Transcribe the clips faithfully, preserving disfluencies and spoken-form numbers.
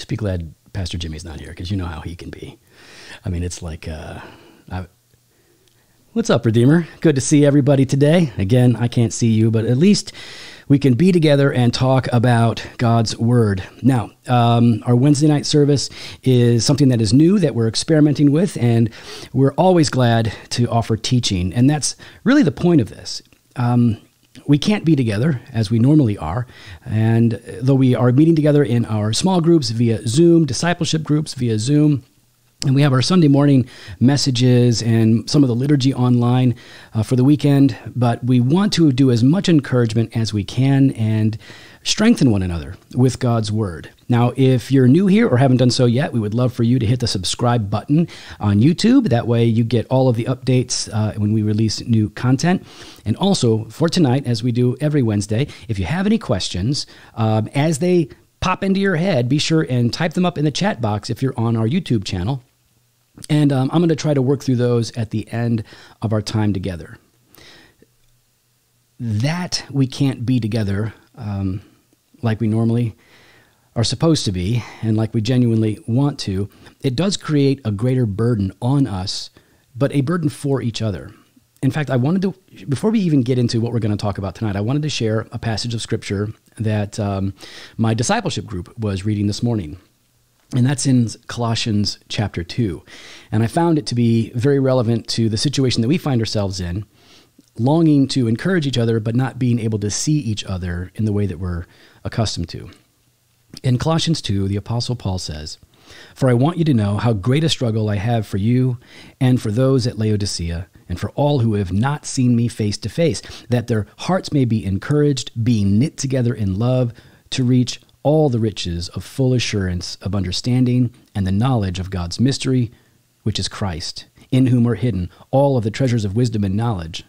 just be glad Pastor Jimmy's not here, because you know how he can be. I mean, it's like, uh, I, what's up, Redeemer? Good to see everybody today. Again, I can't see you, but at least we can be together and talk about God's Word. Now, um, our Wednesday night service is something that is new that we're experimenting with, and we're always glad to offer teaching. And that's really the point of this. Um, we can't be together as we normally are, and though we are meeting together in our small groups via Zoom, discipleship groups via Zoom, and we have our Sunday morning messages and some of the liturgy online uh, for the weekend, but we want to do as much encouragement as we can and strengthen one another with God's Word. Now, if you're new here or haven't done so yet, we would love for you to hit the subscribe button on YouTube. That way you get all of the updates uh, when we release new content. And also for tonight, as we do every Wednesday, if you have any questions, um, as they pop into your head, be sure and type them up in the chat box if you're on our YouTube channel. And um, I'm going to try to work through those at the end of our time together. That we can't be together um, like we normally are supposed to be and like we genuinely want to, it does create a greater burden on us, but a burden for each other. In fact, I wanted to, before we even get into what we're going to talk about tonight, I wanted to share a passage of Scripture that um, my discipleship group was reading this morning. And that's in Colossians chapter two. And I found it to be very relevant to the situation that we find ourselves in, longing to encourage each other, but not being able to see each other in the way that we're accustomed to. In Colossians two, the Apostle Paul says, "For I want you to know how great a struggle I have for you and for those at Laodicea, and for all who have not seen me face to face, that their hearts may be encouraged, being knit together in love, to reach all the riches of full assurance of understanding and the knowledge of God's mystery, which is Christ, in whom are hidden all of the treasures of wisdom and knowledge.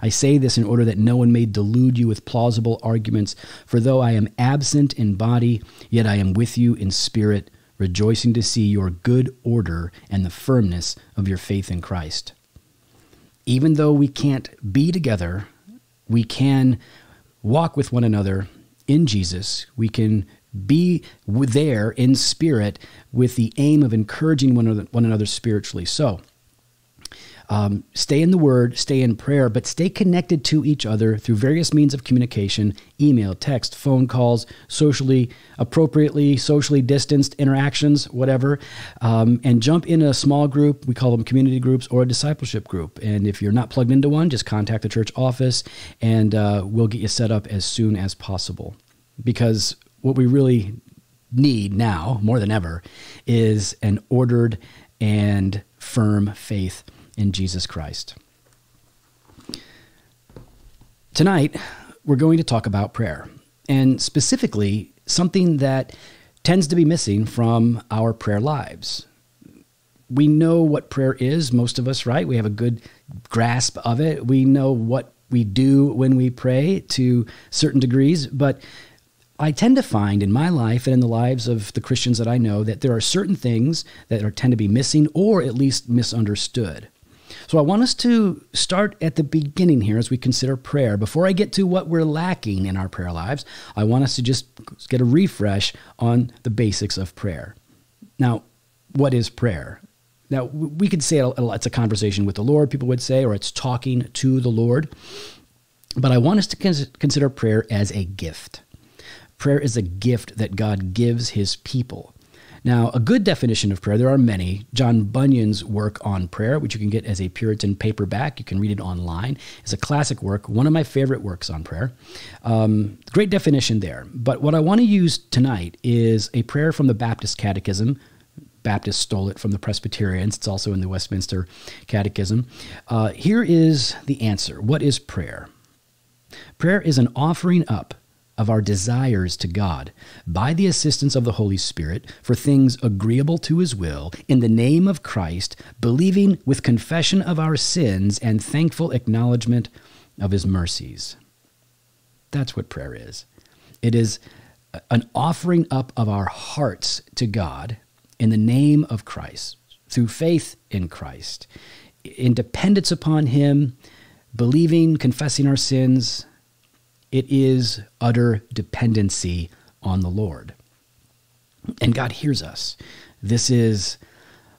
I say this in order that no one may delude you with plausible arguments, for though I am absent in body, yet I am with you in spirit, rejoicing to see your good order and the firmness of your faith in Christ." Even though we can't be together, we can walk with one another in Jesus. We can be there in spirit with the aim of encouraging one another, one another spiritually. So um, stay in the Word, stay in prayer, but stay connected to each other through various means of communication: email, text, phone calls, socially appropriately, socially distanced interactions, whatever. Um, and jump in a small group. We call them community groups or a discipleship group. And if you're not plugged into one, just contact the church office and uh, we'll get you set up as soon as possible. Because what we really need now, more than ever, is an ordered and firm faith in Jesus Christ. Tonight, we're going to talk about prayer, and specifically something that tends to be missing from our prayer lives. We know what prayer is, most of us, right? We have a good grasp of it. We know what we do when we pray to certain degrees, but I tend to find in my life and in the lives of the Christians that I know that there are certain things that are tend to be missing or at least misunderstood. So I want us to start at the beginning here as we consider prayer. Before I get to what we're lacking in our prayer lives, I want us to just get a refresh on the basics of prayer. Now, what is prayer? Now, we could say it's a conversation with the Lord, people would say, or it's talking to the Lord. But I want us to consider prayer as a gift. Prayer is a gift that God gives his people. Now, a good definition of prayer, there are many. John Bunyan's work on prayer, which you can get as a Puritan paperback, you can read it online, is a classic work, one of my favorite works on prayer. Um, great definition there. But what I want to use tonight is a prayer from the Baptist Catechism. Baptists stole it from the Presbyterians. It's also in the Westminster Catechism. Uh, here is the answer. What is prayer? Prayer is an offering up of our desires to God by the assistance of the Holy Spirit for things agreeable to his will in the name of Christ, believing with confession of our sins and thankful acknowledgement of his mercies. That's what prayer is. It is an offering up of our hearts to God in the name of Christ, through faith in Christ, in dependence upon him, believing, confessing our sins. It is utter dependency on the Lord. And God hears us. This is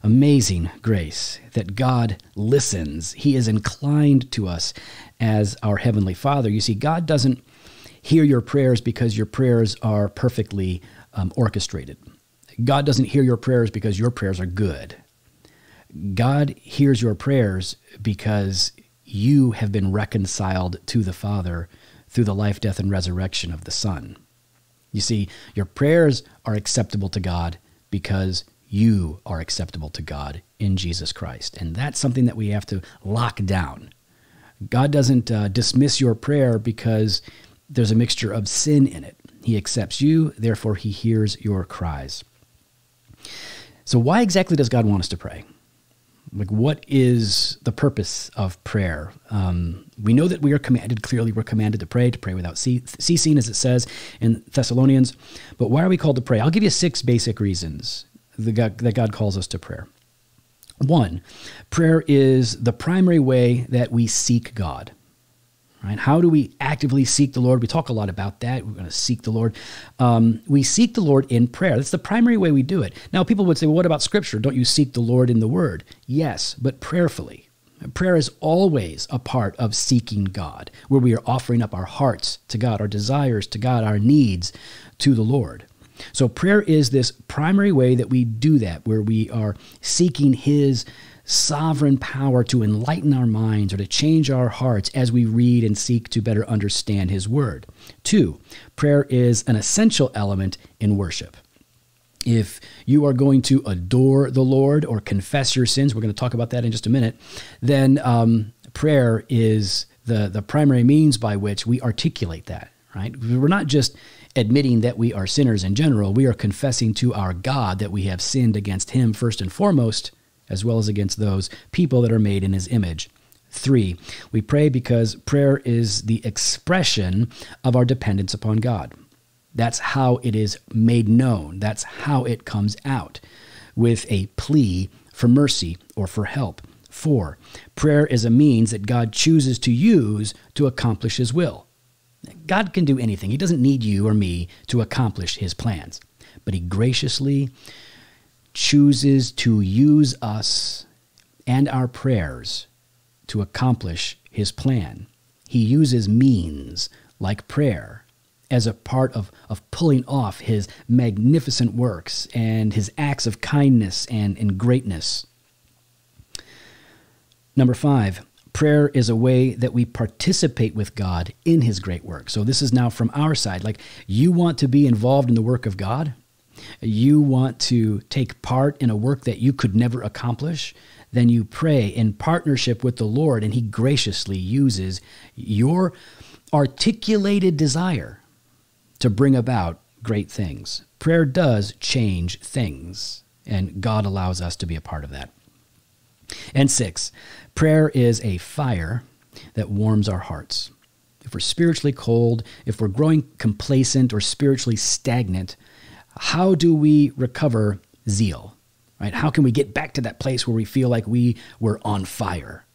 amazing grace that God listens. He is inclined to us as our Heavenly Father. You see, God doesn't hear your prayers because your prayers are perfectly um, orchestrated. God doesn't hear your prayers because your prayers are good. God hears your prayers because you have been reconciled to the Father through the life, death, and resurrection of the Son. You see, your prayers are acceptable to God because you are acceptable to God in Jesus Christ. And that's something that we have to lock down. God doesn't uh, dismiss your prayer because there's a mixture of sin in it. He accepts you, therefore he hears your cries. So why exactly does God want us to pray? Like, what is the purpose of prayer? Um, we know that we are commanded, clearly we're commanded to pray, to pray without ce ceasing, as it says in Thessalonians. But why are we called to pray? I'll give you six basic reasons that God, that God calls us to prayer. One, prayer is the primary way that we seek God. Right? How do we actively seek the Lord? We talk a lot about that. We're going to seek the Lord. Um, we seek the Lord in prayer. That's the primary way we do it. Now, people would say, well, what about Scripture? Don't you seek the Lord in the Word? Yes, but prayerfully. Prayer is always a part of seeking God, where we are offering up our hearts to God, our desires to God, our needs to the Lord. So prayer is this primary way that we do that, where we are seeking His sovereign power to enlighten our minds or to change our hearts as we read and seek to better understand His Word. Two, prayer is an essential element in worship. If you are going to adore the Lord or confess your sins, we're going to talk about that in just a minute, then um, prayer is the, the primary means by which we articulate that, right? We're not just admitting that we are sinners in general. We are confessing to our God that we have sinned against Him first and foremost, as well as against those people that are made in His image. Three, we pray because prayer is the expression of our dependence upon God. That's how it is made known. That's how it comes out, with a plea for mercy or for help. Four, prayer is a means that God chooses to use to accomplish His will. God can do anything. He doesn't need you or me to accomplish His plans, but He graciously chooses to use us and our prayers to accomplish His plan. He uses means like prayer as a part of, of pulling off His magnificent works and His acts of kindness and, and greatness. Number five, prayer is a way that we participate with God in His great work. So this is now from our side. Like, you want to be involved in the work of God? You want to take part in a work that you could never accomplish? Then you pray in partnership with the Lord, and He graciously uses your articulated desire to bring about great things. Prayer does change things, and God allows us to be a part of that. And six, prayer is a fire that warms our hearts. If we're spiritually cold, if we're growing complacent or spiritually stagnant, how do we recover zeal, right? How can we get back to that place where we feel like we were on fire?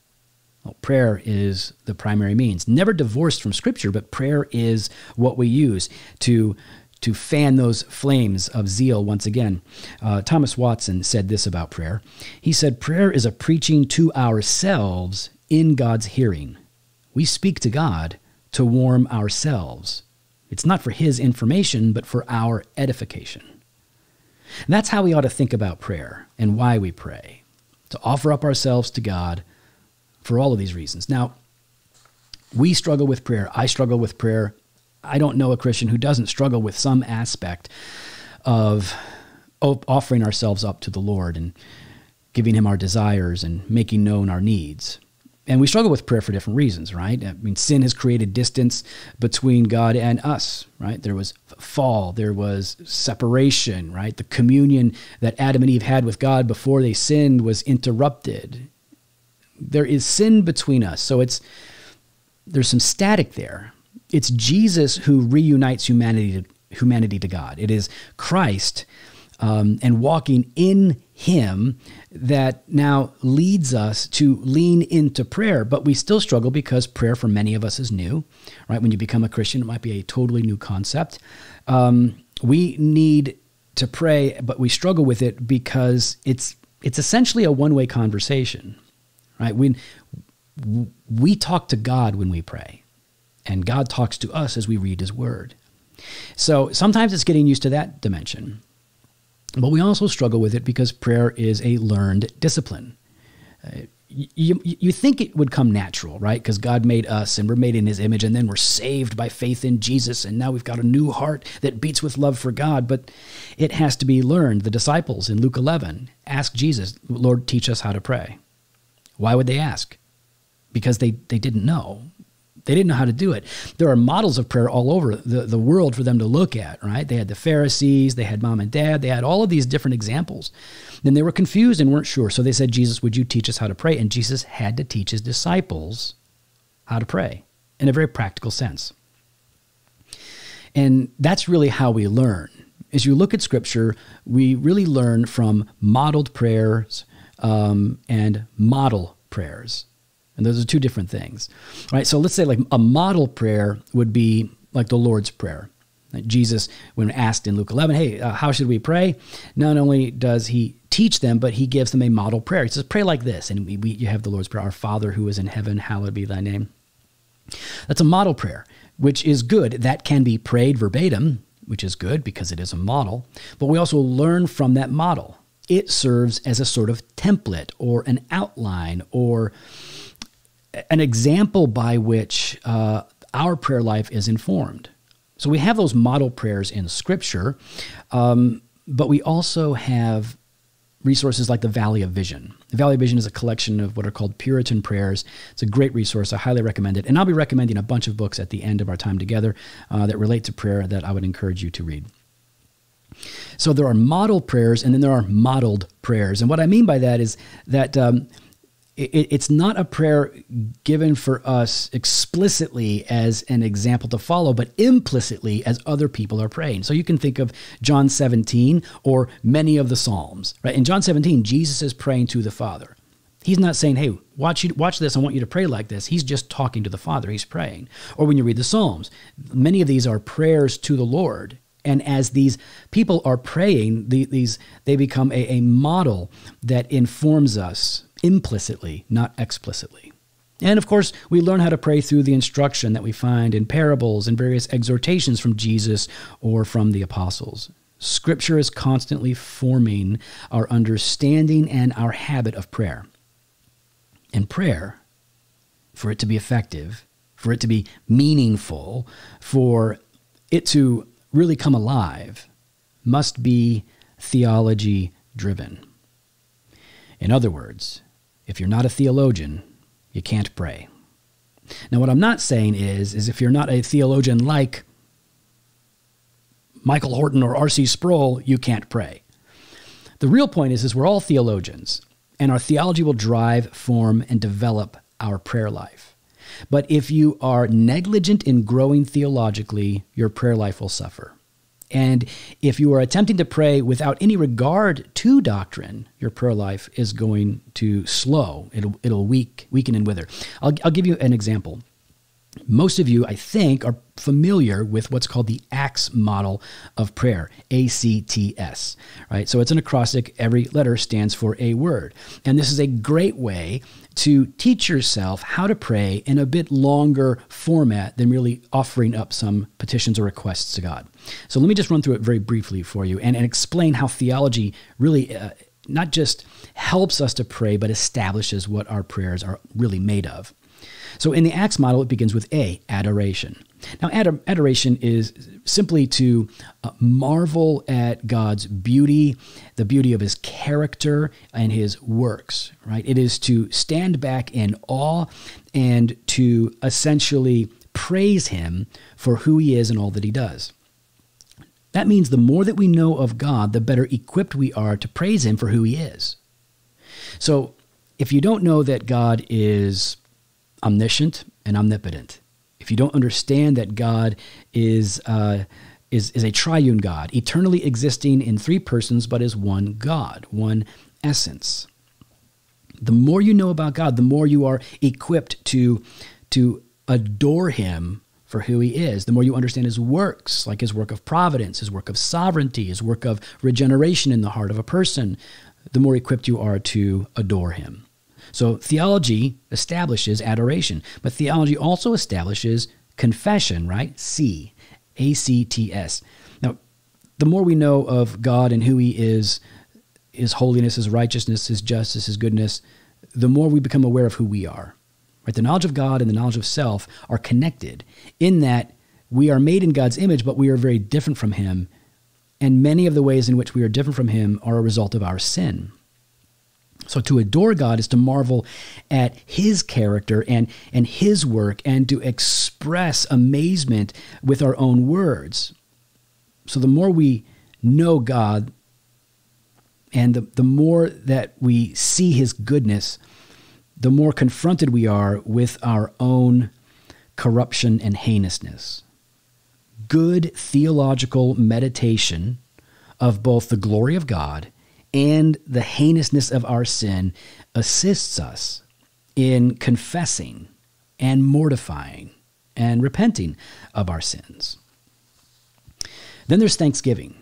Well, prayer is the primary means. Never divorced from Scripture, but prayer is what we use to, to fan those flames of zeal once again. Uh, Thomas Watson said this about prayer. He said, prayer is a preaching to ourselves in God's hearing. We speak to God to warm ourselves. It's not for His information, but for our edification. And that's how we ought to think about prayer and why we pray, to offer up ourselves to God for all of these reasons. Now, we struggle with prayer. I struggle with prayer. I don't know a Christian who doesn't struggle with some aspect of offering ourselves up to the Lord and giving Him our desires and making known our needs. And we struggle with prayer for different reasons, right? I mean, sin has created distance between God and us, right? There was fall, there was separation, right? The communion that Adam and Eve had with God before they sinned was interrupted. There is sin between us, so it's there's some static there. It's Jesus who reunites humanity to, humanity to God. It is Christ um, and walking in Him that now leads us to lean into prayer, but we still struggle because prayer for many of us is new, right? When you become a Christian, it might be a totally new concept. Um, we need to pray, but we struggle with it because it's it's essentially a one-way conversation, right? We, we talk to God when we pray, and God talks to us as we read his word. So sometimes it's getting used to that dimension. But we also struggle with it because prayer is a learned discipline. Uh, you, you think it would come natural, right? Because God made us and we're made in his image, and then we're saved by faith in Jesus, and now we've got a new heart that beats with love for God, but it has to be learned. The disciples in Luke eleven asked Jesus, Lord, teach us how to pray. Why would they ask? Because they, they didn't know. They didn't know how to do it. There are models of prayer all over the, the world for them to look at, right? They had the Pharisees, they had mom and dad, they had all of these different examples. Then they were confused and weren't sure. So they said, Jesus, would you teach us how to pray? And Jesus had to teach his disciples how to pray in a very practical sense. And that's really how we learn. As you look at Scripture, we really learn from modeled prayers um, and model prayers. And those are two different things, right? So let's say like a model prayer would be like the Lord's Prayer. Like Jesus, when asked in Luke eleven, hey, uh, how should we pray? Not only does he teach them, but he gives them a model prayer. He says, pray like this. And we, we, you have the Lord's Prayer, our Father who is in heaven, hallowed be thy name. That's a model prayer, which is good. That can be prayed verbatim, which is good because it is a model. But we also learn from that model. It serves as a sort of template or an outline or an example by which uh, our prayer life is informed. So we have those model prayers in Scripture, um, but we also have resources like the Valley of Vision. The Valley of Vision is a collection of what are called Puritan prayers. It's a great resource. I highly recommend it. And I'll be recommending a bunch of books at the end of our time together uh, that relate to prayer that I would encourage you to read. So there are model prayers, and then there are modeled prayers. And what I mean by that is that um, it's not a prayer given for us explicitly as an example to follow, but implicitly as other people are praying. So you can think of John seventeen or many of the Psalms, right? In John seventeen, Jesus is praying to the Father. He's not saying, hey, watch, you, watch this, I want you to pray like this. He's just talking to the Father, he's praying. Or when you read the Psalms, many of these are prayers to the Lord. And as these people are praying, the, these, they become a, a model that informs us implicitly, not explicitly. And of course, we learn how to pray through the instruction that we find in parables and various exhortations from Jesus or from the apostles. Scripture is constantly forming our understanding and our habit of prayer. And prayer, for it to be effective, for it to be meaningful, for it to really come alive, must be theology driven. In other words, if you're not a theologian, you can't pray. Now, what I'm not saying is, is if you're not a theologian like Michael Horton or R C Sproul, you can't pray. The real point is, is we're all theologians, and our theology will drive, form, and develop our prayer life. But if you are negligent in growing theologically, your prayer life will suffer. And if you are attempting to pray without any regard to doctrine, your prayer life is going to slow. It'll, it'll weak, weaken and wither. I'll, I'll give you an example. Most of you, I think, are familiar with what's called the Acts model of prayer, A C T S, right? So it's an acrostic. Every letter stands for a word. And this is a great way to teach yourself how to pray in a bit longer format than really offering up some petitions or requests to God. So let me just run through it very briefly for you and, and explain how theology really uh, not just helps us to pray, but establishes what our prayers are really made of. So in the Acts model, it begins with A, adoration. Now, adoration is simply to marvel at God's beauty, the beauty of his character and his works, right? It is to stand back in awe and to essentially praise him for who he is and all that he does. That means the more that we know of God, the better equipped we are to praise him for who he is. So if you don't know that God is omniscient and omnipotent, if you don't understand that God is, uh, is, is a triune God, eternally existing in three persons, but is one God, one essence. The more you know about God, the more you are equipped to, to adore him for who he is, the more you understand his works, like his work of providence, his work of sovereignty, his work of regeneration in the heart of a person, the more equipped you are to adore him. So theology establishes adoration, but theology also establishes confession, right? C, A C T S. Now, the more we know of God and who he is, his holiness, his righteousness, his justice, his goodness, the more we become aware of who we are. Right? The knowledge of God and the knowledge of self are connected in that we are made in God's image, but we are very different from him. And many of the ways in which we are different from him are a result of our sin. So to adore God is to marvel at his character and, and his work, and to express amazement with our own words. So the more we know God and the, the more that we see his goodness, the more confronted we are with our own corruption and heinousness. Good theological meditation of both the glory of God and the heinousness of our sin assists us in confessing and mortifying and repenting of our sins. Then there's thanksgiving,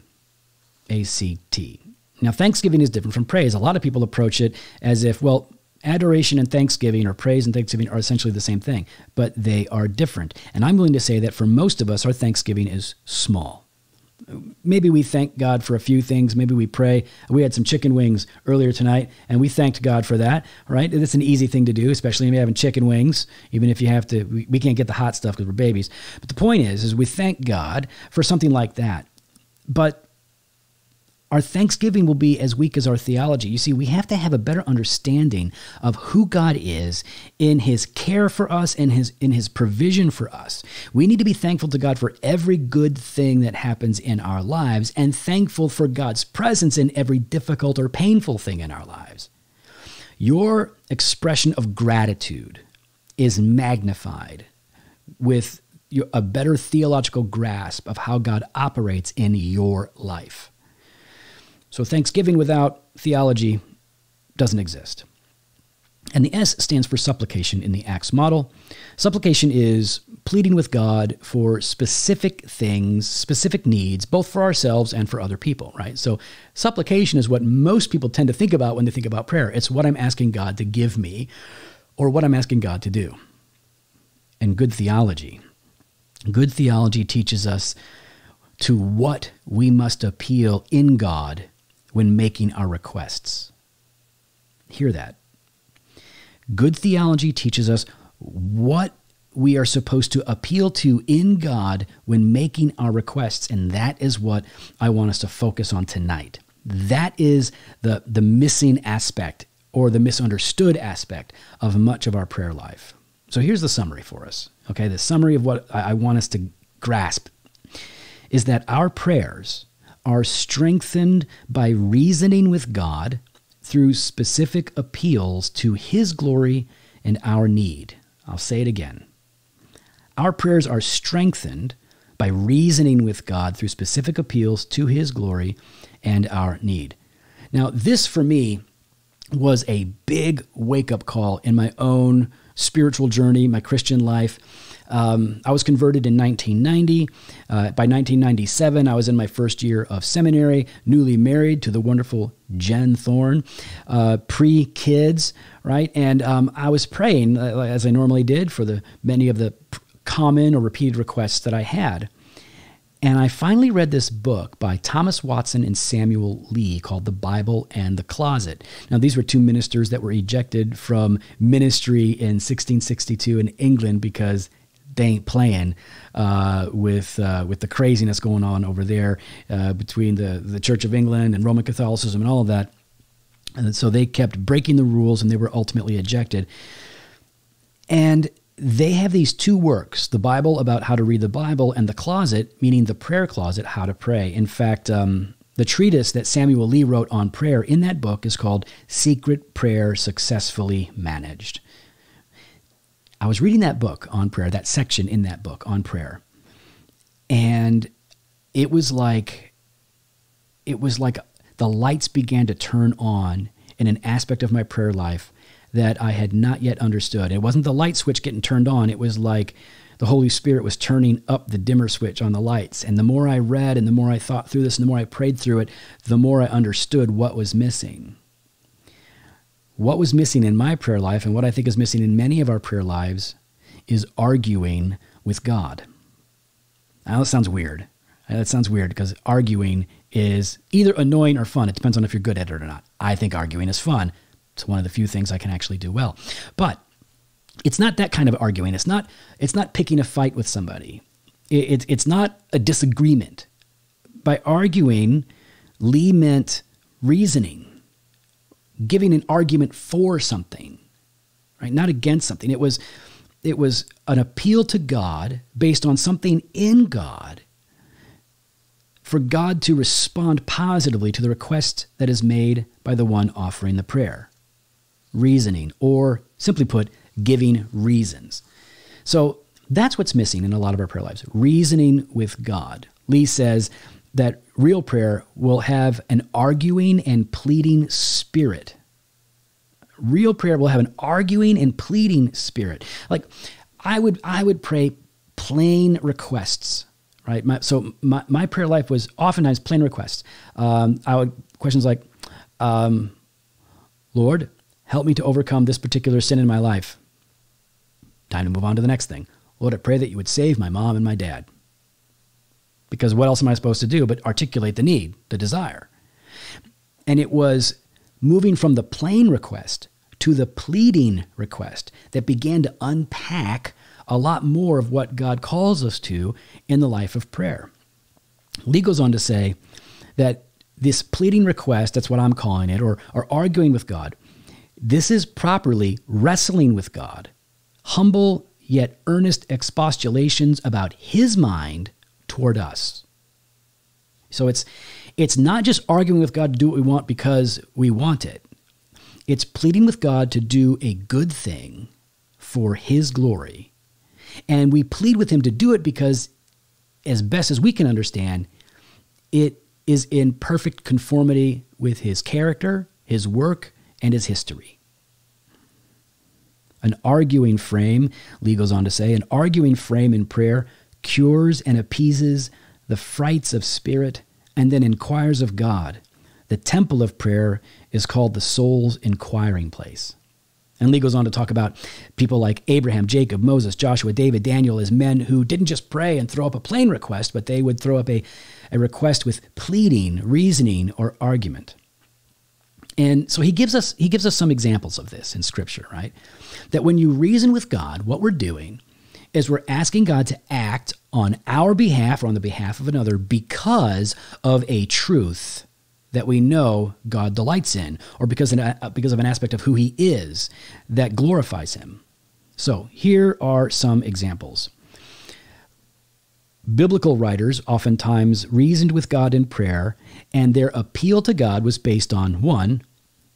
A C T. Now, thanksgiving is different from praise. A lot of people approach it as if, well, adoration and thanksgiving, or praise and thanksgiving, are essentially the same thing, but they are different. And I'm willing to say that for most of us, our thanksgiving is small. Maybe we thank God for a few things. Maybe we pray. We had some chicken wings earlier tonight, and we thanked God for that, right? That's an easy thing to do, especially when you're having chicken wings, even if you have to, we, we can't get the hot stuff because we're babies. But the point is, is we thank God for something like that. But our thanksgiving will be as weak as our theology. You see, we have to have a better understanding of who God is in his care for us and his, in his provision for us. We need to be thankful to God for every good thing that happens in our lives, and thankful for God's presence in every difficult or painful thing in our lives. Your expression of gratitude is magnified with a better theological grasp of how God operates in your life. So thanksgiving without theology doesn't exist. And the S stands for supplication in the Acts model. Supplication is pleading with God for specific things, specific needs, both for ourselves and for other people, right? So supplication is what most people tend to think about when they think about prayer. It's what I'm asking God to give me, or what I'm asking God to do. And good theology. Good theology teaches us to what we must appeal in God when making our requests. Hear that. Good theology teaches us what we are supposed to appeal to in God when making our requests, and that is what I want us to focus on tonight. That is the, the missing aspect, or the misunderstood aspect, of much of our prayer life. So here's the summary for us, okay? The summary of what I want us to grasp is that our prayers are strengthened by reasoning with God through specific appeals to his glory and our need. I'll say it again. Our prayers are strengthened by reasoning with God through specific appeals to his glory and our need. Now, this for me was a big wake-up call in my own spiritual journey, my Christian life. Um, I was converted in nineteen ninety. Uh, by nineteen ninety-seven, I was in my first year of seminary, newly married to the wonderful Jen Thorne, uh, pre-kids, right? And um, I was praying, uh, as I normally did, for the many of the common or repeated requests that I had. And I finally read this book by Thomas Watson and Samuel Lee called The Bible and the Closet. Now, these were two ministers that were ejected from ministry in sixteen sixty-two in England because they ain't playing uh, with uh, with the craziness going on over there uh, between the, the Church of England and Roman Catholicism and all of that. And so they kept breaking the rules, and they were ultimately ejected. And they have these two works, the Bible about how to read the Bible, and the closet, meaning the prayer closet, how to pray. In fact, um, the treatise that Samuel Lee wrote on prayer in that book is called Secret Prayer Successfully Managed. I was reading that book on prayer, that section in that book on prayer, and it was like, it was like the lights began to turn on in an aspect of my prayer life that I had not yet understood. It wasn't the light switch getting turned on. It was like the Holy Spirit was turning up the dimmer switch on the lights. And the more I read and the more I thought through this and the more I prayed through it, the more I understood what was missing. What was missing in my prayer life, and what I think is missing in many of our prayer lives, is arguing with God. Now, that sounds weird. That sounds weird because arguing is either annoying or fun. It depends on if you're good at it or not. I think arguing is fun. It's one of the few things I can actually do well. But it's not that kind of arguing. It's not, it's not picking a fight with somebody. It, it, it's not a disagreement. By arguing, Lee meant reasoning, giving an argument for something, right? Not against something. It was, it was an appeal to God based on something in God for God to respond positively to the request that is made by the one offering the prayer. Reasoning, or simply put, giving reasons. So that's what's missing in a lot of our prayer lives, reasoning with God. Lee says that real prayer will have an arguing and pleading spirit. Real prayer will have an arguing and pleading spirit. Like I would, I would pray plain requests, right? My, so my, my prayer life was oftentimes plain requests. Um, I would questions like, um, Lord, help me to overcome this particular sin in my life. Time to move on to the next thing. Lord, I pray that you would save my mom and my dad. Because what else am I supposed to do but articulate the need, the desire? And it was moving from the plain request to the pleading request that began to unpack a lot more of what God calls us to in the life of prayer. Lee goes on to say that this pleading request, that's what I'm calling it, or, or arguing with God, this is properly wrestling with God, humble yet earnest expostulations about his mind toward us. So it's it's not just arguing with God to do what we want because we want it. It's pleading with God to do a good thing for his glory. And we plead with him to do it because, as best as we can understand, it is in perfect conformity with his character, his work, and his history. An arguing frame, Lee goes on to say, an arguing frame in prayer cures and appeases the frights of spirit and then inquires of God. The temple of prayer is called the soul's inquiring place. And Lee goes on to talk about people like Abraham, Jacob, Moses, Joshua, David, Daniel as men who didn't just pray and throw up a plain request, but they would throw up a, a request with pleading, reasoning, or argument. And so he gives us he gives us some examples of this in Scripture, right? That when you reason with God, what we're doing is we're asking God to act on our behalf or on the behalf of another because of a truth that we know God delights in, or because because of an aspect of who he is that glorifies him. So here are some examples. Biblical writers oftentimes reasoned with God in prayer, and their appeal to God was based on, one,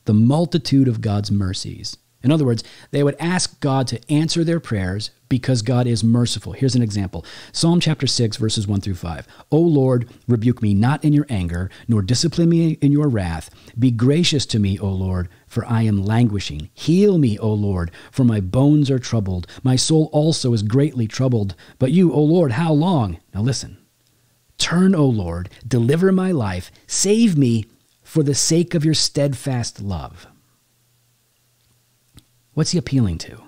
the multitude of God's mercies. In other words, they would ask God to answer their prayers because God is merciful. Here's an example. Psalm chapter six, verses one through five. O Lord, rebuke me not in your anger, nor discipline me in your wrath. Be gracious to me, O Lord, for I am languishing. Heal me, O Lord, for my bones are troubled. My soul also is greatly troubled. But you, O Lord, how long? Now listen. Turn, O Lord, deliver my life. Save me for the sake of your steadfast love. What's he appealing to?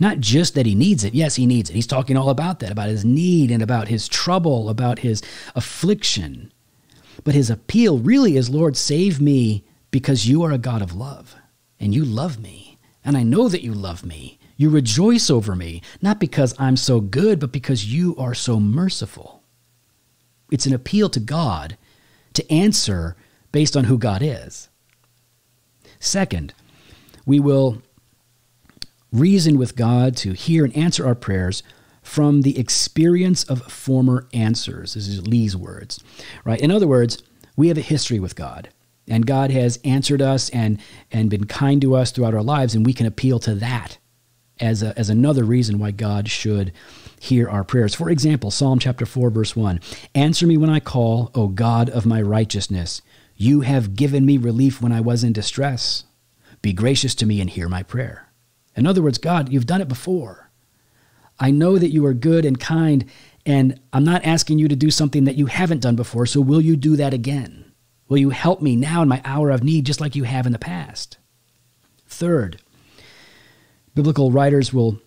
Not just that he needs it. Yes, he needs it. He's talking all about that, about his need and about his trouble, about his affliction. But his appeal really is, Lord, save me because you are a God of love and you love me. And I know that you love me. You rejoice over me, not because I'm so good, but because you are so merciful. It's an appeal to God to answer based on who God is. Second, we will reason with God to hear and answer our prayers from the experience of former answers. This is Lee's words, right? In other words, we have a history with God, and God has answered us and, and been kind to us throughout our lives, and we can appeal to that as, a, as another reason why God should hear our prayers. For example, Psalm chapter four, verse one, answer me when I call, O God of my righteousness. You have given me relief when I was in distress. Be gracious to me and hear my prayer. In other words, God, you've done it before. I know that you are good and kind, and I'm not asking you to do something that you haven't done before, so will you do that again? Will you help me now in my hour of need, just like you have in the past? Third, biblical writers will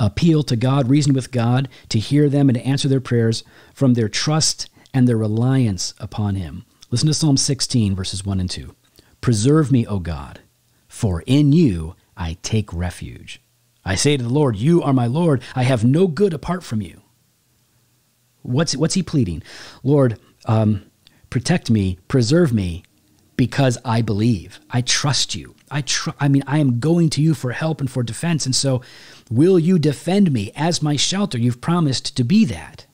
appeal to God, reason with God, to hear them and to answer their prayers from their trust and their reliance upon him. Listen to Psalm sixteen, verses one and two. Preserve me, O God, for in you I take refuge. I say to the Lord, you are my Lord. I have no good apart from you. What's, what's he pleading? Lord, um, protect me, preserve me, because I believe. I trust you. I, tr I mean, I am going to you for help and for defense, and so will you defend me as my shelter? You've promised to be that.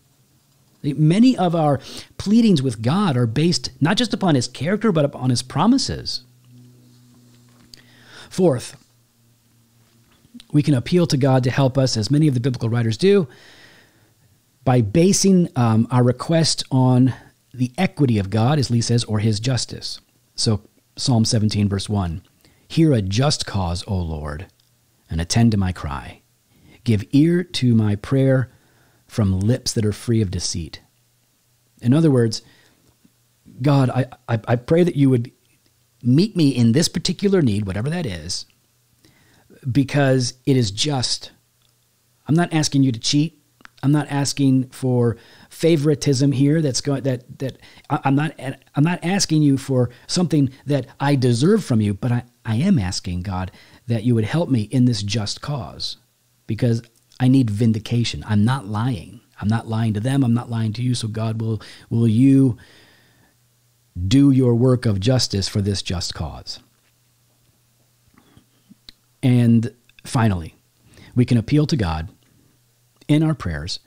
Many of our pleadings with God are based not just upon his character, but upon his promises. Fourth, we can appeal to God to help us, as many of the biblical writers do, by basing um, our request on the equity of God, as Lee says, or his justice. So Psalm seventeen, verse one, hear a just cause, O Lord, and attend to my cry. Give ear to my prayer from lips that are free of deceit. In other words, God, I, I, I pray that you would meet me in this particular need, whatever that is, because it is just. I'm not asking you to cheat. I'm not asking for favoritism here. That's going that that I'm not I'm not asking you for something that I deserve from you, but I, I am asking, God, that you would help me in this just cause, because I need vindication. I'm not lying. I'm not lying to them. I'm not lying to you. So God, will will you do your work of justice for this just cause? And finally, we can appeal to God in our prayers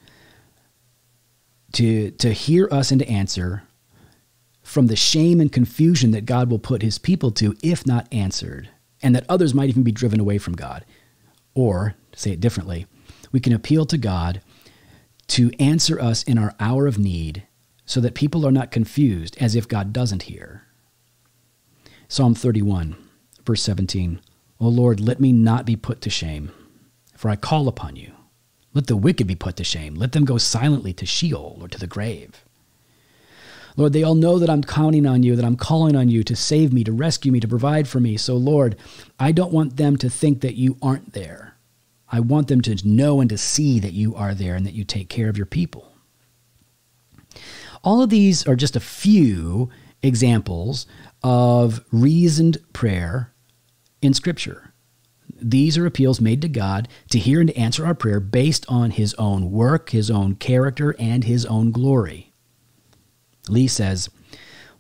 to, to hear us and to answer from the shame and confusion that God will put his people to if not answered, and that others might even be driven away from God. Or, to say it differently, we can appeal to God to answer us in our hour of need so that people are not confused as if God doesn't hear. Psalm thirty-one, verse seventeen, O Lord, let me not be put to shame, for I call upon you. Let the wicked be put to shame. Let them go silently to Sheol or to the grave. Lord, they all know that I'm counting on you, that I'm calling on you to save me, to rescue me, to provide for me. So, Lord, I don't want them to think that you aren't there. I want them to know and to see that you are there and that you take care of your people. All of these are just a few examples of reasoned prayer in Scripture. These are appeals made to God to hear and to answer our prayer based on his own work, his own character, and his own glory. Lee says,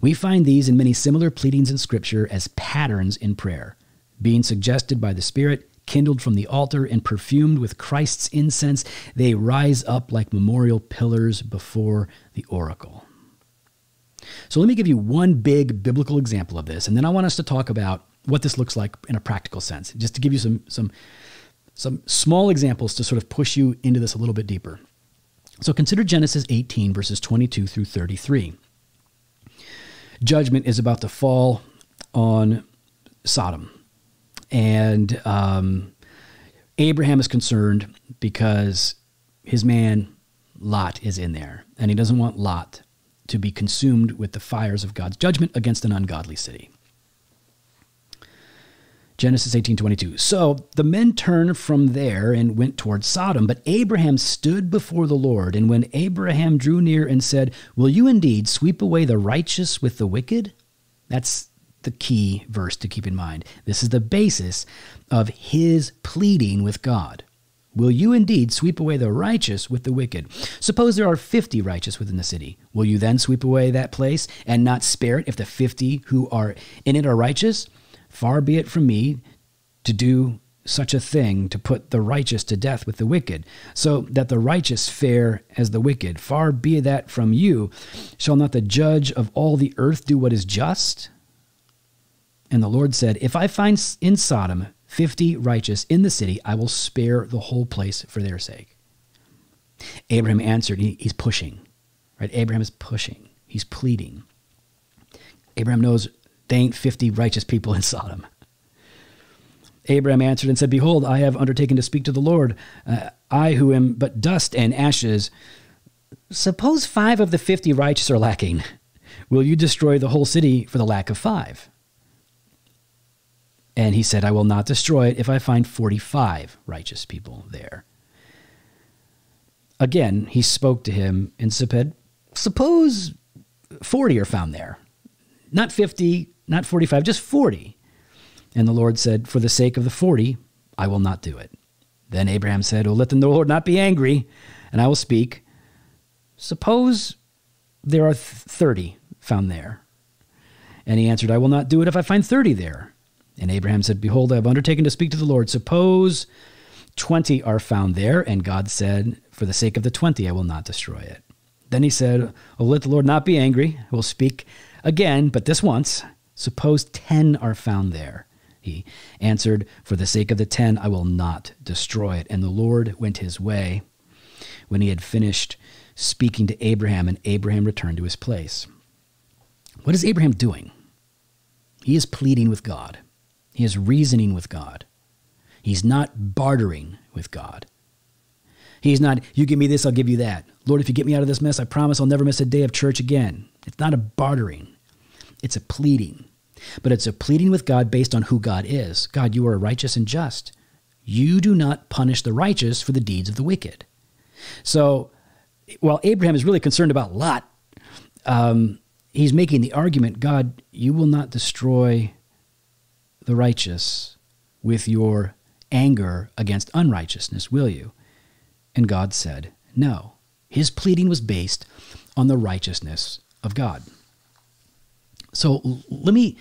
we find these and many similar pleadings in Scripture as patterns in prayer, being suggested by the Spirit, kindled from the altar, and perfumed with Christ's incense. They rise up like memorial pillars before the oracle. So let me give you one big biblical example of this, and then I want us to talk about what this looks like in a practical sense, just to give you some, some, some small examples to sort of push you into this a little bit deeper. So consider Genesis eighteen, verses twenty-two through thirty-three. Judgment is about to fall on Sodom. And um, Abraham is concerned because his man Lot is in there, and he doesn't want Lot to be consumed with the fires of God's judgment against an ungodly city. Genesis eighteen, twenty-two. So the men turned from there and went toward Sodom, but Abraham stood before the Lord. And when Abraham drew near and said, will you indeed sweep away the righteous with the wicked? That's the key verse to keep in mind. This is the basis of his pleading with God. Will you indeed sweep away the righteous with the wicked? Suppose there are fifty righteous within the city. Will you then sweep away that place and not spare it if the fifty who are in it are righteous? Far be it from me to do such a thing, to put the righteous to death with the wicked, so that the righteous fare as the wicked. Far be that from you. Shall not the judge of all the earth do what is just? And the Lord said, if I find in Sodom fifty righteous in the city, I will spare the whole place for their sake. Abraham answered. He, he's pushing, right? Abraham is pushing. He's pleading. Abraham knows there ain't fifty righteous people in Sodom. Abraham answered and said, Behold, I have undertaken to speak to the Lord, uh, I who am but dust and ashes. Suppose five of the fifty righteous are lacking. Will you destroy the whole city for the lack of five? And he said, I will not destroy it if I find forty-five righteous people there. Again, he spoke to him and said, suppose forty are found there. Not fifty, not forty-five, just forty. And the Lord said, for the sake of the forty, I will not do it. Then Abraham said, oh, let the Lord not be angry, and I will speak. Suppose there are thirty found there. And he answered, I will not do it if I find thirty there. And Abraham said, Behold, I have undertaken to speak to the Lord. Suppose twenty are found there. And God said, for the sake of the twenty, I will not destroy it. Then he said, oh, let the Lord not be angry. I will speak again, but this once. Suppose ten are found there. He answered, for the sake of the ten, I will not destroy it. And the Lord went his way when he had finished speaking to Abraham, and Abraham returned to his place. What is Abraham doing? He is pleading with God. He is reasoning with God. He's not bartering with God. He's not, you give me this, I'll give you that. Lord, if you get me out of this mess, I promise I'll never miss a day of church again. It's not a bartering. It's a pleading. But it's a pleading with God based on who God is. God, you are righteous and just. You do not punish the righteous for the deeds of the wicked. So while Abraham is really concerned about Lot, um, he's making the argument, God, you will not destroy the righteous with your anger against unrighteousness, will you? And God said, no. His pleading was based on the righteousness of God. So let me,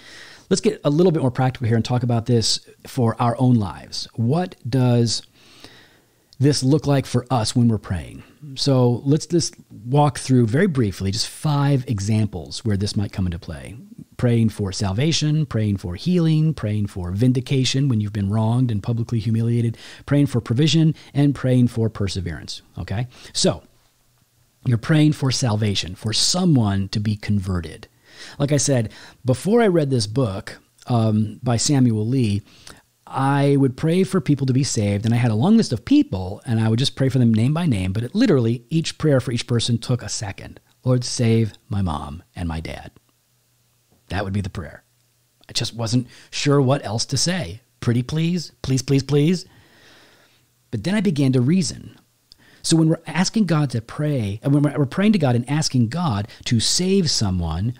let's get a little bit more practical here and talk about this for our own lives. What does this look like for us when we're praying? So let's just walk through very briefly just five examples where this might come into play. Praying for salvation, praying for healing, praying for vindication when you've been wronged and publicly humiliated, praying for provision, and praying for perseverance, okay? So you're praying for salvation, for someone to be converted. Like I said, before I read this book um, by Samuel Lee, I would pray for people to be saved, and I had a long list of people, and I would just pray for them name by name, but it literally, each prayer for each person took a second. Lord, save my mom and my dad. That would be the prayer. I just wasn't sure what else to say. Pretty please, please, please, please. But then I began to reason. So when we're asking God to pray, and when we're praying to God and asking God to save someone,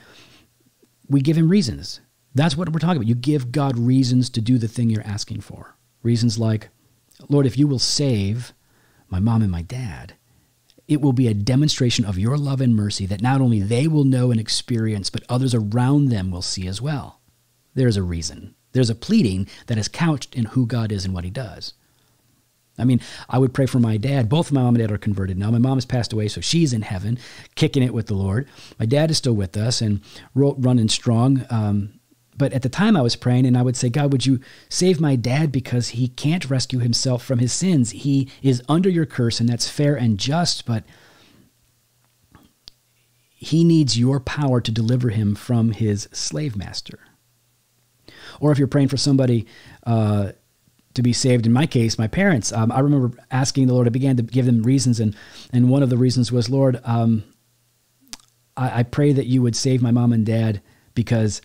we give him reasons. That's what we're talking about. You give God reasons to do the thing you're asking for. Reasons like, Lord, if you will save my mom and my dad, it will be a demonstration of your love and mercy that not only they will know and experience, but others around them will see as well. There's a reason. There's a pleading that is couched in who God is and what he does. I mean, I would pray for my dad. Both my mom and dad are converted now. My mom has passed away, so she's in heaven, kicking it with the Lord. My dad is still with us and running strong. Um, but at the time I was praying, and I would say, God, would you save my dad because he can't rescue himself from his sins? He is under your curse, and that's fair and just, but he needs your power to deliver him from his slave master. Or if you're praying for somebody uh, to be saved. In my case, my parents, um, I remember asking the Lord, I began to give them reasons. And, and one of the reasons was, Lord, um, I, I pray that you would save my mom and dad because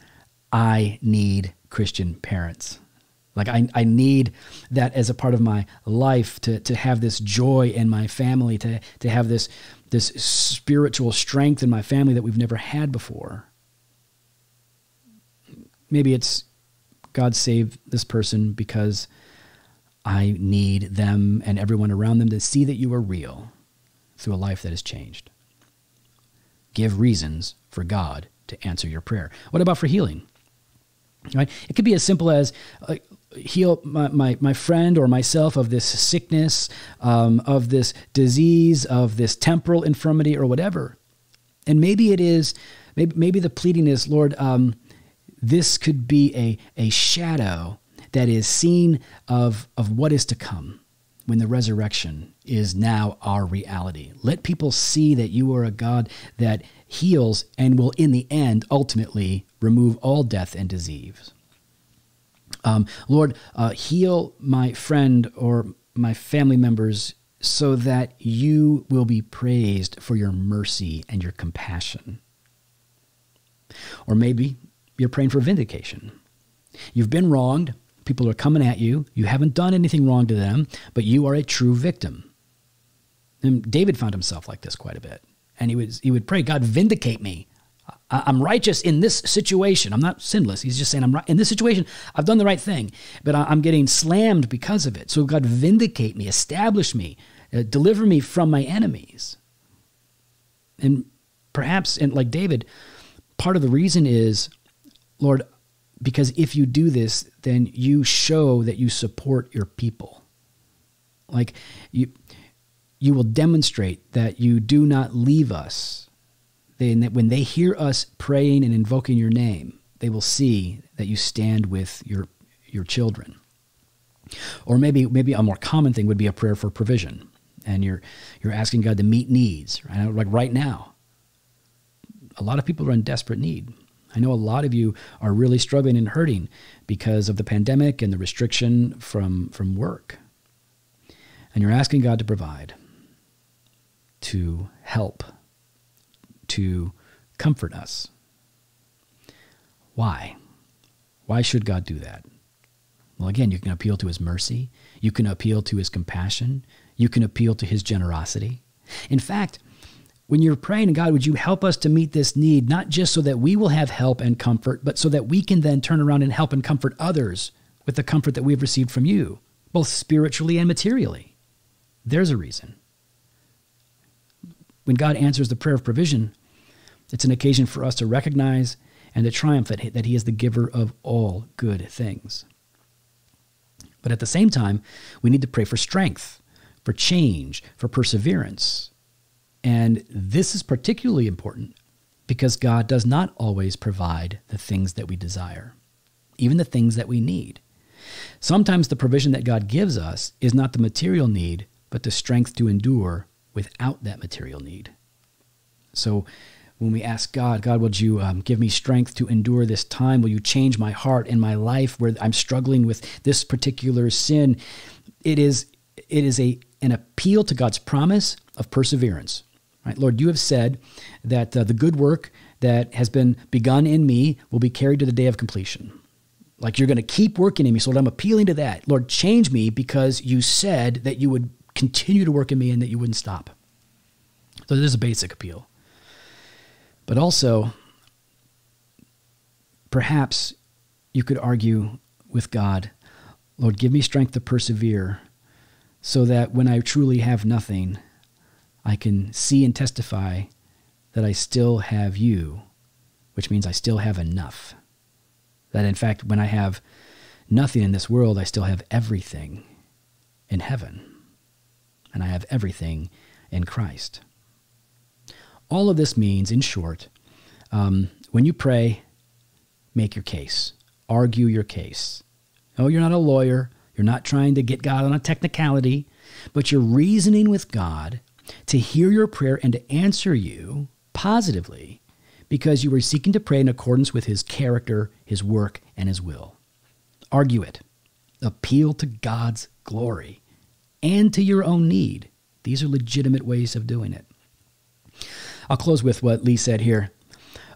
I need Christian parents. Like I, I need that as a part of my life to, to have this joy in my family, to, to have this, this spiritual strength in my family that we've never had before. Maybe it's God save this person because I need them and everyone around them to see that you are real through a life that has changed. Give reasons for God to answer your prayer. What about for healing? Right? It could be as simple as uh, heal my, my, my friend or myself of this sickness, um, of this disease, of this temporal infirmity or whatever. And maybe it is, maybe, maybe the pleading is, Lord, um, this could be a, a shadow that is seen of, of what is to come when the resurrection is now our reality. Let people see that you are a God that heals and will in the end ultimately remove all death and disease. Um, Lord, uh, heal my friend or my family members so that you will be praised for your mercy and your compassion. Or maybe you're praying for vindication. You've been wronged. People are coming at you. You haven't done anything wrong to them, but you are a true victim. And David found himself like this quite a bit. And he would, he would pray, God, vindicate me. I'm righteous in this situation. I'm not sinless. He's just saying, I'm right in this situation. I've done the right thing, but I'm getting slammed because of it. So God, vindicate me, establish me, uh, deliver me from my enemies. And perhaps, and like David, part of the reason is, Lord, because if you do this, then you show that you support your people. Like you, you will demonstrate that you do not leave us. They, and that when they hear us praying and invoking your name, they will see that you stand with your, your children. Or maybe, maybe a more common thing would be a prayer for provision. And you're, you're asking God to meet needs, right? Like right now. A lot of people are in desperate need. I know a lot of you are really struggling and hurting because of the pandemic and the restriction from, from work. And you're asking God to provide, to help, to comfort us. Why? Why should God do that? Well, again, you can appeal to his mercy. You can appeal to his compassion. You can appeal to his generosity. In fact, when you're praying, God, would you help us to meet this need, not just so that we will have help and comfort, but so that we can then turn around and help and comfort others with the comfort that we've received from you, both spiritually and materially. There's a reason. When God answers the prayer of provision, it's an occasion for us to recognize and to triumph that he, that he is the giver of all good things. But at the same time, we need to pray for strength, for change, for perseverance. And this is particularly important because God does not always provide the things that we desire, even the things that we need. Sometimes the provision that God gives us is not the material need, but the strength to endure without that material need. So when we ask God, God, would you um, give me strength to endure this time? Will you change my heart and my life where I'm struggling with this particular sin? It is, it is a, an appeal to God's promise of perseverance. Right? Lord, you have said that uh, the good work that has been begun in me will be carried to the day of completion. Like you're going to keep working in me. So Lord, I'm appealing to that. Lord, change me because you said that you would continue to work in me and that you wouldn't stop. So there's a basic appeal. But also, perhaps you could argue with God, Lord, give me strength to persevere so that when I truly have nothing, I can see and testify that I still have you, which means I still have enough. That in fact, when I have nothing in this world, I still have everything in heaven. And I have everything in Christ. All of this means, in short, um, when you pray, make your case. Argue your case. No, you're not a lawyer. You're not trying to get God on a technicality, but you're reasoning with God to hear your prayer and to answer you positively because you were seeking to pray in accordance with his character, his work, and his will. Argue it. Appeal to God's glory. And to your own need. These are legitimate ways of doing it. I'll close with what Lee said here.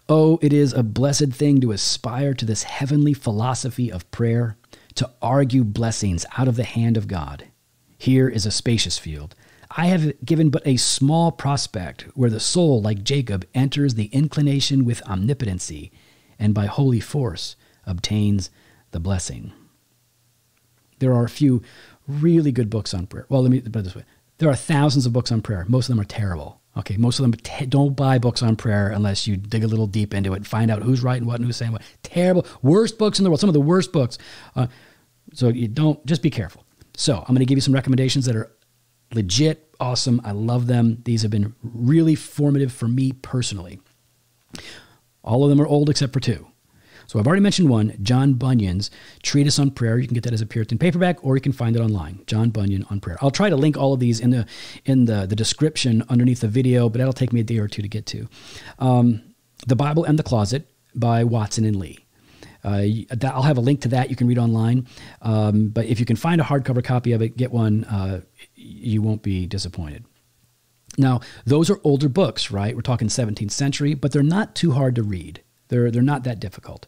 Oh, it is a blessed thing to aspire to this heavenly philosophy of prayer, to argue blessings out of the hand of God. Here is a spacious field. I have given but a small prospect where the soul, like Jacob, enters the inclination with omnipotency and by holy force obtains the blessing. There are a few really good books on prayer. Well, let me put it this way. There are thousands of books on prayer. Most of them are terrible. Okay, most of them, don't buy books on prayer unless you dig a little deep into it and find out who's writing what and who's saying what. Terrible, worst books in the world. Some of the worst books. Uh, so you don't, just be careful. So I'm going to give you some recommendations that are legit, awesome. I love them. These have been really formative for me personally. All of them are old except for two. So I've already mentioned one, John Bunyan's Treatise on Prayer. You can get that as a Puritan paperback, or you can find it online, John Bunyan on Prayer. I'll try to link all of these in the in the, the description underneath the video, but that'll take me a day or two to get to. Um, The Bible and the Closet by Watson and Lee. Uh, I'll have a link to that you can read online. Um, but if you can find a hardcover copy of it, get one. Uh, you won't be disappointed. Now, those are older books, right? We're talking seventeenth century, but they're not too hard to read. They're, they're not that difficult.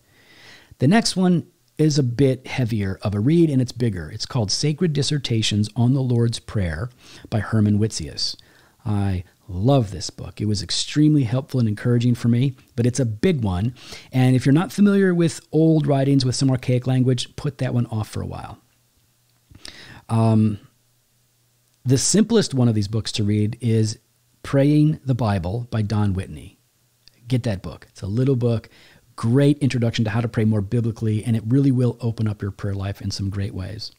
The next one is a bit heavier of a read, and it's bigger. It's called Sacred Dissertations on the Lord's Prayer by Herman Witsius. I love this book. It was extremely helpful and encouraging for me, but it's a big one. And if you're not familiar with old writings with some archaic language, put that one off for a while. Um, the simplest one of these books to read is Praying the Bible by Don Whitney. Get that book. It's a little book. Great introduction to how to pray more biblically, and it really will open up your prayer life in some great ways.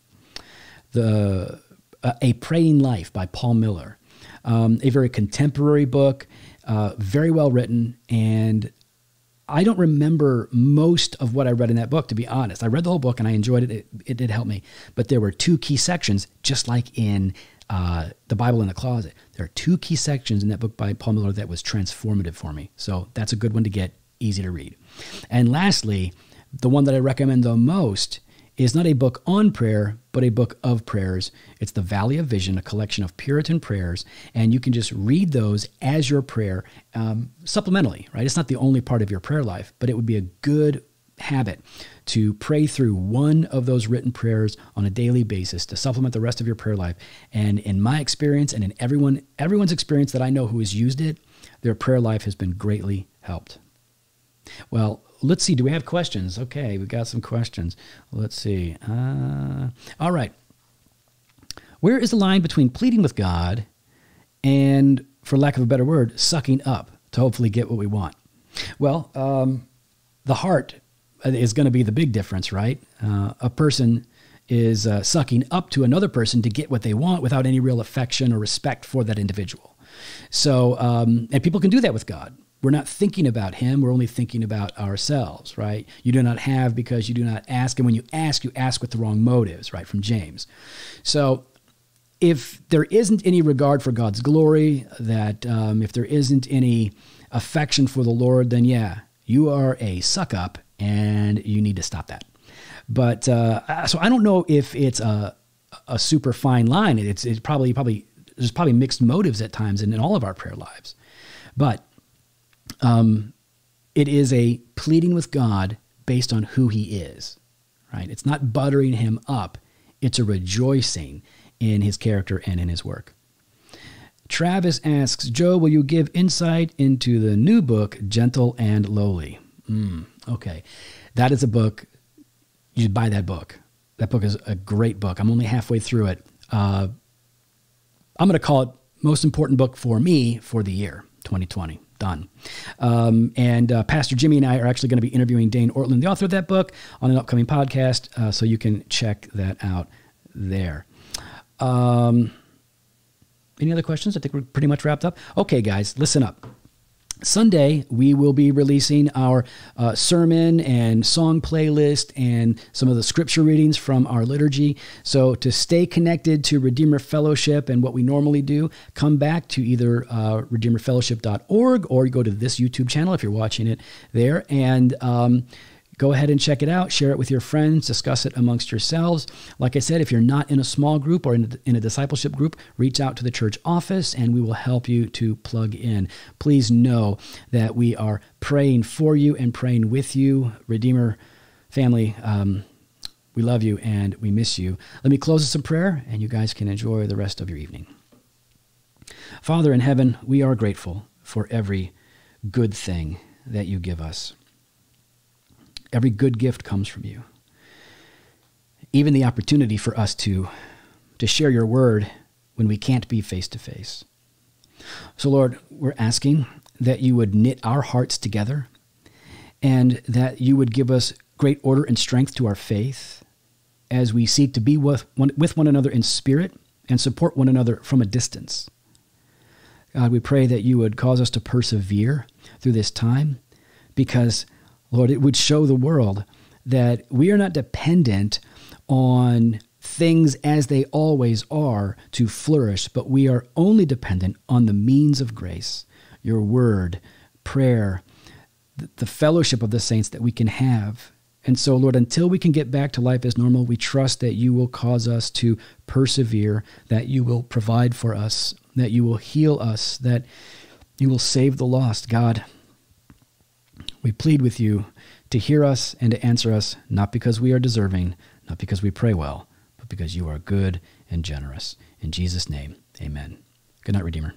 The uh, A Praying Life by Paul Miller. Um, a very contemporary book, uh, very well written, and I don't remember most of what I read in that book, to be honest. I read the whole book and I enjoyed it. It, it did help me. But there were two key sections, just like in uh, The Bible and the Closet. There are two key sections in that book by Paul Miller that was transformative for me. So that's a good one to get, easy to read. And lastly, the one that I recommend the most is not a book on prayer, but a book of prayers. It's The Valley of Vision, a collection of Puritan prayers, and you can just read those as your prayer um, supplementally, right? It's not the only part of your prayer life, but it would be a good habit to pray through one of those written prayers on a daily basis to supplement the rest of your prayer life. And in my experience and in everyone, everyone's experience that I know who has used it, their prayer life has been greatly helped. Well, let's see. Do we have questions? Okay, we got some questions. Let's see. Uh, all right. Where is the line between pleading with God and, for lack of a better word, sucking up to hopefully get what we want? Well, um, the heart is going to be the big difference, right? Uh, a person is uh, sucking up to another person to get what they want without any real affection or respect for that individual. So, um, and people can do that with God. We're not thinking about him. We're only thinking about ourselves, right? You do not have because you do not ask. And when you ask, you ask with the wrong motives, right? From James. So if there isn't any regard for God's glory, that um, if there isn't any affection for the Lord, then yeah, you are a suck up and you need to stop that. But uh, so I don't know if it's a, a super fine line. It's, it's probably, probably, there's probably mixed motives at times in, in all of our prayer lives, but Um, it is a pleading with God based on who he is, right? It's not buttering him up. It's a rejoicing in his character and in his work. Travis asks, Joe, will you give insight into the new book, Gentle and Lowly? Mm, okay. That is a book. You should buy that book. That book is a great book. I'm only halfway through it. Uh, I'm going to call it most important book for me for the year twenty twenty. Done. Um, and uh, Pastor Jimmy and I are actually going to be interviewing Dane Ortland, the author of that book, on an upcoming podcast, uh, so you can check that out there. Um, any other questions? I think we're pretty much wrapped up. Okay, guys, listen up. Sunday, we will be releasing our uh, sermon and song playlist and some of the scripture readings from our liturgy. So to stay connected to Redeemer Fellowship and what we normally do, come back to either uh, redeemer fellowship dot org or go to this YouTube channel if you're watching it there, and um, go ahead and check it out. Share it with your friends. Discuss it amongst yourselves. Like I said, if you're not in a small group or in a, in a discipleship group, reach out to the church office and we will help you to plug in. Please know that we are praying for you and praying with you. Redeemer family, um, we love you and we miss you. Let me close with some prayer and you guys can enjoy the rest of your evening. Father in heaven, we are grateful for every good thing that you give us. Every good gift comes from you. Even the opportunity for us to, to share your word when we can't be face to face. So Lord, we're asking that you would knit our hearts together and that you would give us great order and strength to our faith as we seek to be with one, with one another in spirit and support one another from a distance. God, we pray that you would cause us to persevere through this time because Lord, it would show the world that we are not dependent on things as they always are to flourish, but we are only dependent on the means of grace, your word, prayer, the fellowship of the saints that we can have And so, Lord, until we can get back to life as normal, we trust that you will cause us to persevere, that you will provide for us, that you will heal us, that you will save the lost. God, we plead with you to hear us and to answer us, not because we are deserving, not because we pray well, but because you are good and generous. In Jesus' name, amen. Good night, Redeemer.